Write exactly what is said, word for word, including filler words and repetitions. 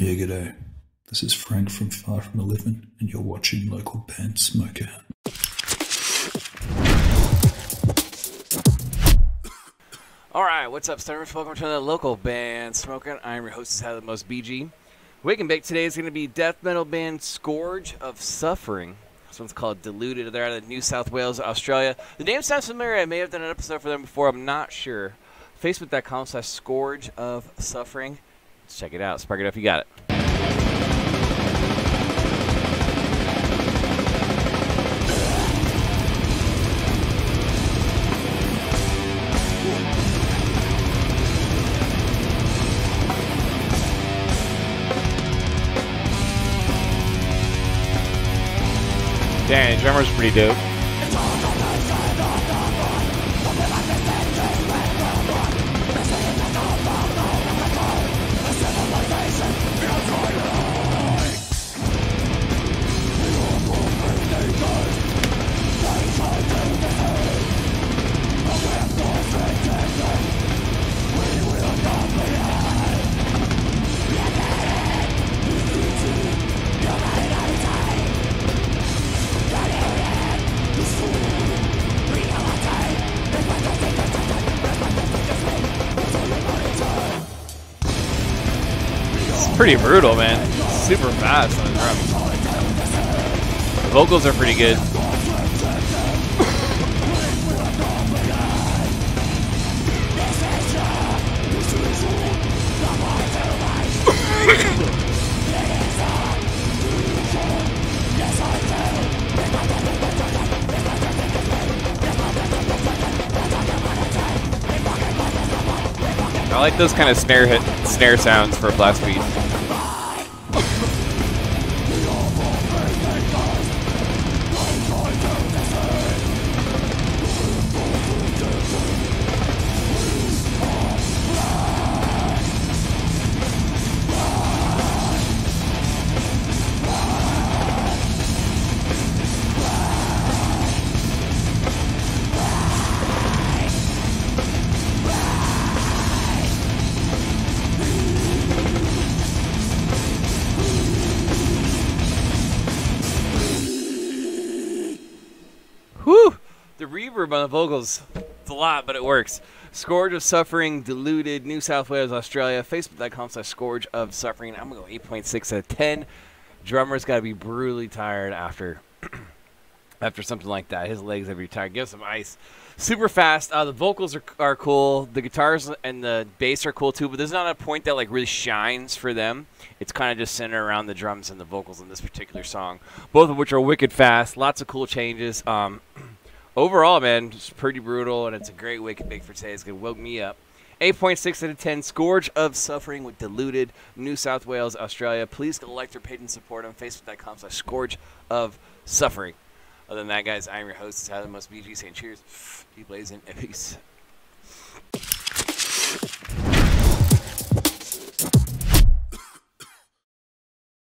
Yeah, g'day. This is Frank from Far from Eleven, and you're watching Local Band Smoker. Alright, what's up, Servers? Welcome to the Local Band Smoker. I'm your host, Sally the Most B G. Wake and Bake today is going to be death metal band Scourge of Suffering. This one's called Deluded. They're out of New South Wales, Australia. The name sounds familiar. I may have done an episode for them before. I'm not sure. Facebook.com slash Scourge of Suffering. Let's check it out. Spark it up. You got it. Dang, the drummer's pretty dope. Pretty brutal, man. Super fast on the drum. The vocals are pretty good. I like those kind of snare hit, snare sounds for a blast beat. The reverb on the vocals, it's a lot, but it works. Scourge of Suffering, Deluded, New South Wales, Australia. Facebook.com slash Scourge of Suffering. I'm going to go eight point six out of ten. Drummer's got to be brutally tired after after something like that. His legs have to be tired. Give some ice. Super fast. Uh, the vocals are, are cool. The guitars and the bass are cool, too, but there's not a point that like really shines for them. It's kind of just centered around the drums and the vocals in this particular song, both of which are wicked fast. Lots of cool changes. Um... Overall, man, it's pretty brutal, and it's a great wake and bake for today. It's going to woke me up. eight point six out of ten, Scourge of Suffering with Deluded, New South Wales, Australia. Please go like their page and support on Facebook.com slash Scourge of Suffering. Other than that, guys, I'm your host, Tyler Most B G, saying cheers, keep blazing, and peace.